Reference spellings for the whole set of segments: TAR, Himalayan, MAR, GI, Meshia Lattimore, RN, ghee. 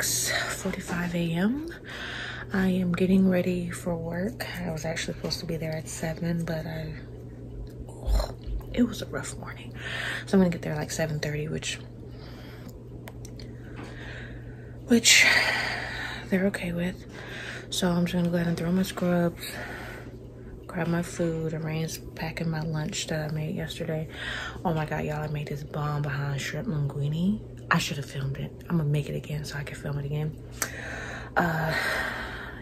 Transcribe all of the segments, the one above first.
6:45 a.m. I am getting ready for work. I was actually supposed to be there at 7, but it was a rough morning. So I'm gonna get there like 7:30, which they're okay with. So I'm just gonna go ahead and throw my scrubs, grab my food, arrange packing my lunch that I made yesterday. Oh my God, y'all, I made this bomb behind shrimp linguine. I should have filmed it. I'm gonna make it again so I can film it again.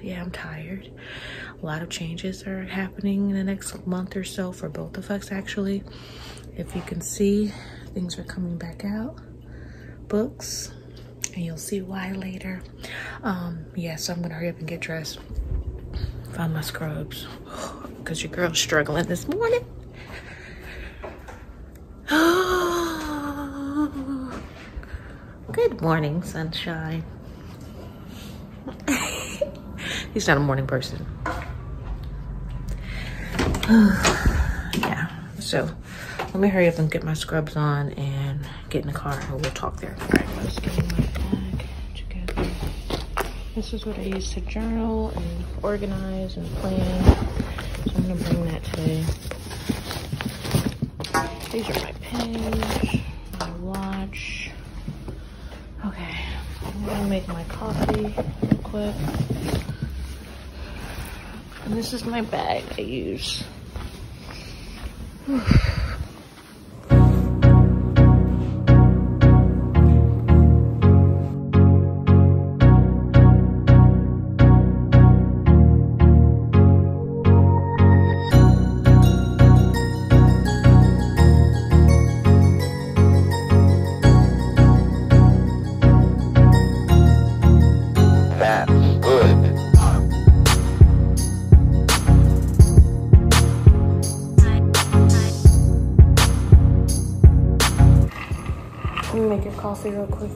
Yeah, I'm tired. A lot of changes are happening in the next month or so for both of us, actually. If you can see, things are coming back out, books, and you'll see why later. Yeah, so I'm gonna hurry up and get dressed, find my scrubs, because your girl's struggling this morning. Good morning, sunshine. He's not a morning person. Yeah, so let me hurry up and get my scrubs on and get in the car and we'll talk there. All right, let's get my bag together. This is what I use to journal and organize and plan. So I'm gonna bring that today. These are my pens, my watch. Okay, I'm gonna make my coffee real quick. And this is my bag I use. Coffee real quick.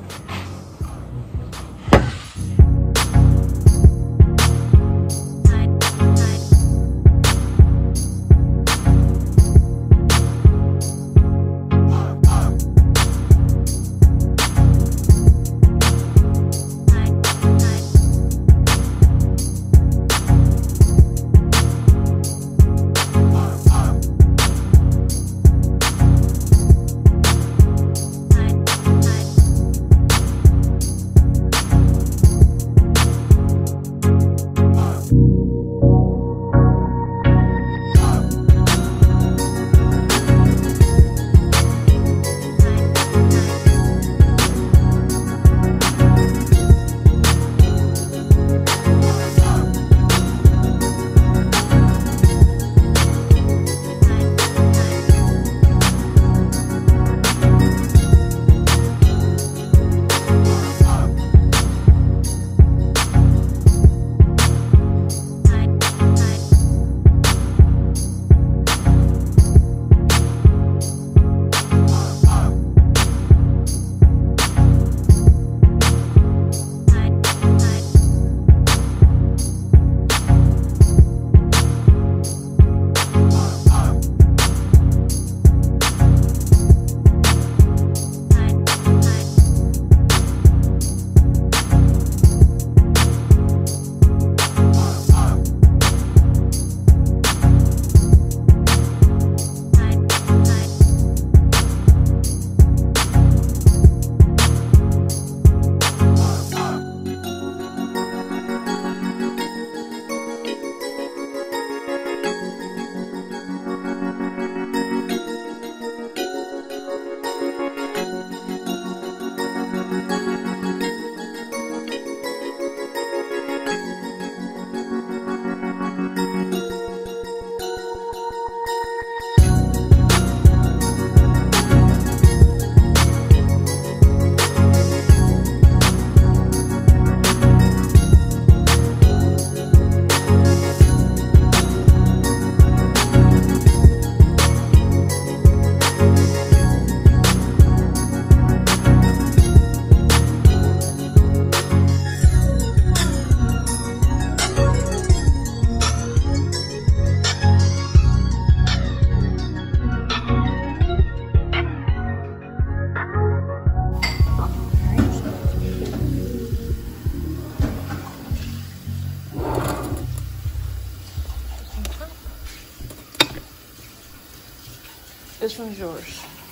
This one's yours.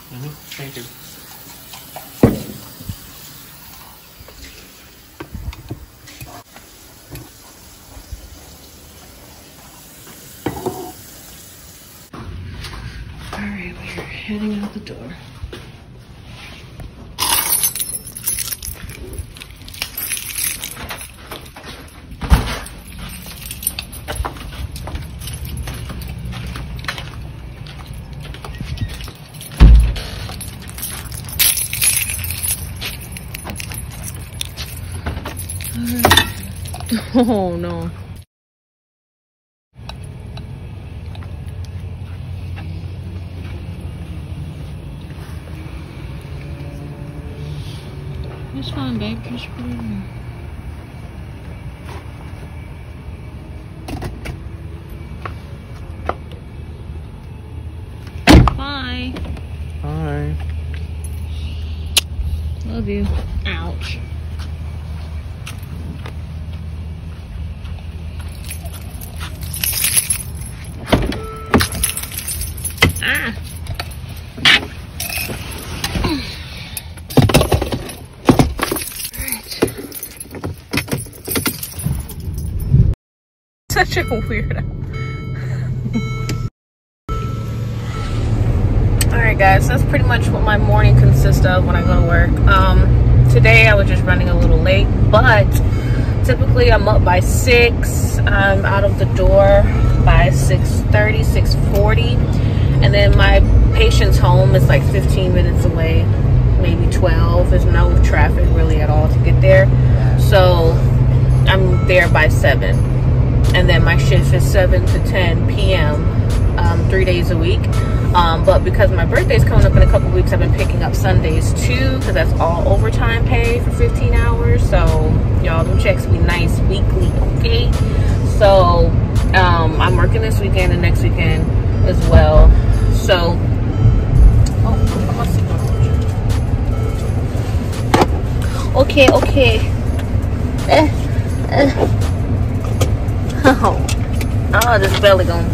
Mm-hmm. Thank you. All right, we're heading out the door. Oh no. It's fine, babe. Just put it in there. Bye. Bye. Love you. Ouch. Such a weirdo. Alright guys, that's pretty much what my morning consists of when I go to work. Today I was just running a little late, but typically I'm up by 6. I'm out of the door by 6:30, 6:40. And then my patient's home is like 15 minutes away, maybe 12. There's no traffic really at all to get there. So I'm there by 7. And then my shift is 7 to 10 p.m. 3 days a week. But because my birthday's coming up in a couple weeks, I've been picking up Sundays too, because that's all overtime pay for 15 hours. So y'all, them checks be nice weekly, okay? So I'm working this weekend and next weekend as well. So okay. Oh, this belly going.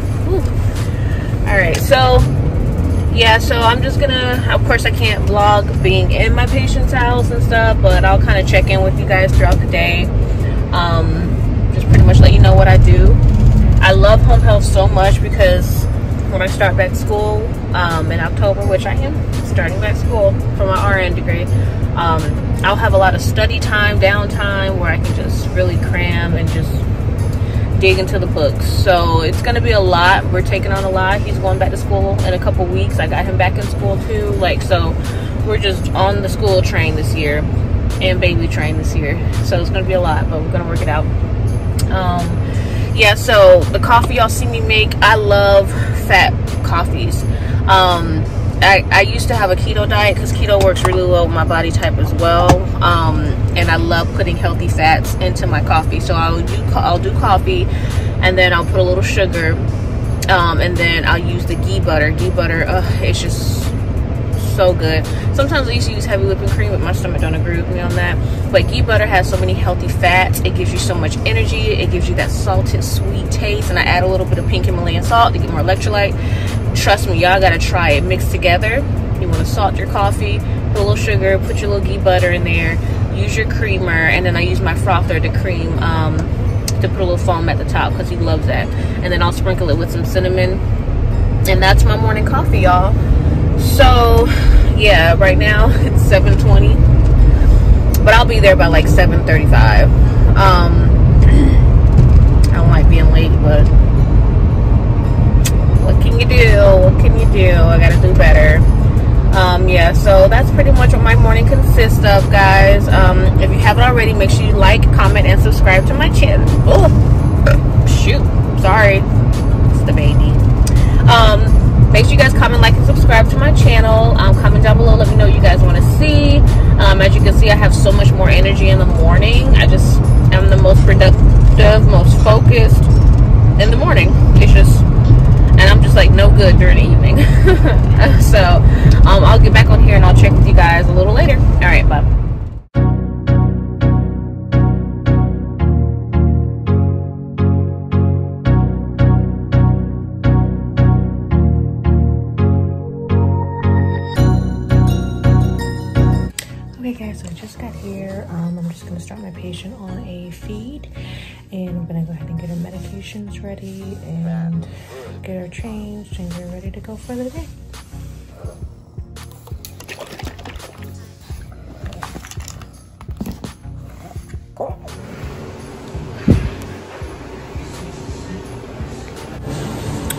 Alright, so yeah, so I'm just gonna, of course I can't vlog being in my patient's house and stuff, but I'll kind of check in with you guys throughout the day. Just pretty much let you know what I do. I love home health so much because when I start back school in October, which I am starting back school for my RN degree, I'll have a lot of study time, downtime, where I can just really cram and just dig into the books. So it's gonna be a lot. We're taking on a lot. He's going back to school in a couple weeks. I got him back in school too, like, so we're just on the school train this year and baby train this year, so it's gonna be a lot, but we're gonna work it out. Yeah, so the coffee y'all see me make, I love fat coffees. I used to have a keto diet because keto works really well with my body type as well, and I love putting healthy fats into my coffee. So I'll do coffee, and then I'll put a little sugar, and then I'll use the ghee butter. Ghee butter, it's just so good. Sometimes I used to use heavy whipping cream, but my stomach don't agree with me on that. But ghee butter has so many healthy fats. It gives you so much energy. It gives you that salted, sweet taste. And I add a little bit of pink Himalayan salt to get more electrolyte. Trust me, y'all gotta try it. Mixed together. You wanna salt your coffee, put a little sugar, put your little ghee butter in there, use your creamer, and then I use my frother to cream, to put a little foam at the top because he loves that. And then I'll sprinkle it with some cinnamon. And that's my morning coffee, y'all. So yeah, right now it's 7:20, but I'll be there by like 7:35. I don't like being late, but what can you do? What can you do? I gotta do better. Yeah, so that's pretty much what my morning consists of, guys. If you haven't already, make sure you like, comment, and subscribe to my channel. Oh, shoot, sorry, it's the baby. Make sure you guys comment, like, and subscribe to my channel. Comment down below. Let me know what you guys want to see. As you can see, I have so much more energy in the morning. I just am the most productive, most focused in the morning. It's just, and I'm just like no good during the evening. So I'll get back on here and I'll check with you guys a little later. All right, bye. patient on a feed, and I'm gonna go ahead and get her medications ready and get her changed, and we're ready to go for the day.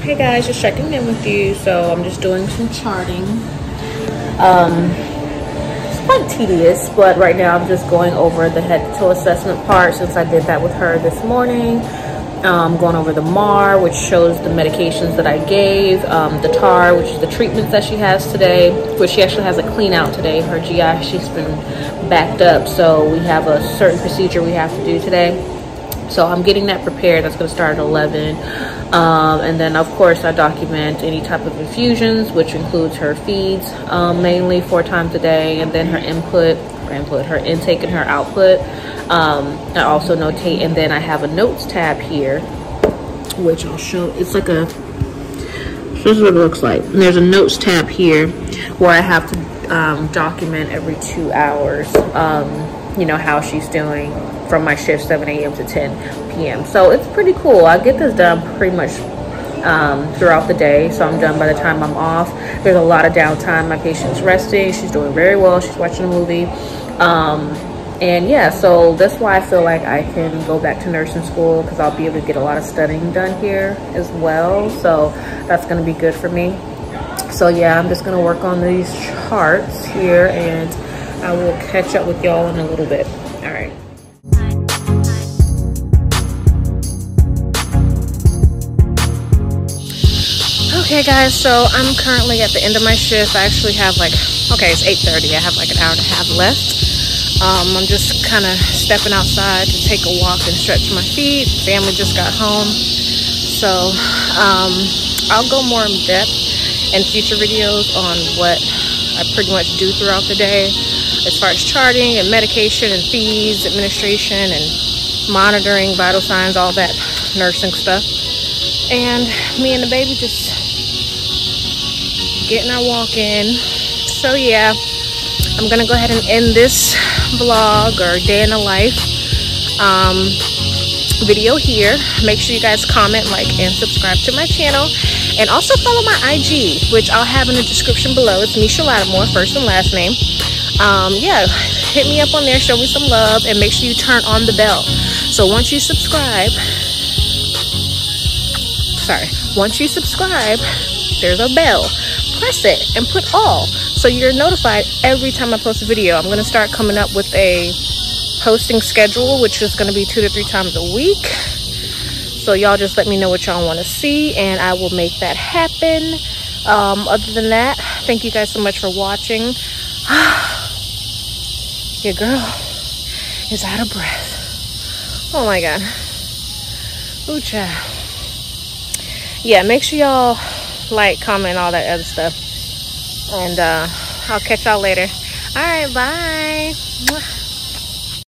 Hey guys, just checking in with you. So I'm just doing some charting. It's quite tedious, but right now I'm just going over the head-to-toe assessment part since I did that with her this morning. Going over the MAR, which shows the medications that I gave, the TAR, which is the treatments that she has today, which she actually has a clean out today. Her GI, she's been backed up, so we have a certain procedure we have to do today. So I'm getting that prepared. That's going to start at 11. And then, of course, I document any type of infusions, which includes her feeds, mainly 4 times a day, and then her her intake and her output. I also notate, and then I have a notes tab here, which I'll show. It's like a, this is what it looks like. And there's a notes tab here where I have to document every 2 hours, you know, how she's doing from my shift 7 a.m. to 10 p.m. So it's pretty cool. I get this done pretty much throughout the day, so I'm done by the time I'm off. There's a lot of downtime. My patient's resting. She's doing very well. She's watching a movie. And yeah, so that's why I feel like I can go back to nursing school, because I'll be able to get a lot of studying done here as well. So that's going to be good for me. So yeah, I'm just going to work on these charts here, and I will catch up with y'all in a little bit. All right. Okay guys, so I'm currently at the end of my shift. I actually have like, okay, it's 8:30. I have like an hour and a half left. I'm just kind of stepping outside to take a walk and stretch my feet. Family just got home. So I'll go more in depth in future videos on what I pretty much do throughout the day, as far as charting and medication and feeds, administration and monitoring, vital signs, all that nursing stuff. And me and the baby just getting our walk in. So yeah, I'm gonna go ahead and end this vlog or day in the life video here. Make sure you guys comment, like, and subscribe to my channel. And also follow my IG, which I'll have in the description below. It's Meshia Lattimore, first and last name. Yeah, hit me up on there, show me some love, and make sure you turn on the bell. So once you subscribe, there's a bell. Press it and put all, so you're notified every time I post a video. I'm going to start coming up with a posting schedule, which is going to be 2 to 3 times a week. So y'all just let me know what y'all want to see, and I will make that happen. Other than that, thank you guys so much for watching. Your girl is out of breath. Oh my god. Ooh, child. Yeah, make sure y'all like, comment, all that other stuff. And I'll catch y'all later. All right, bye.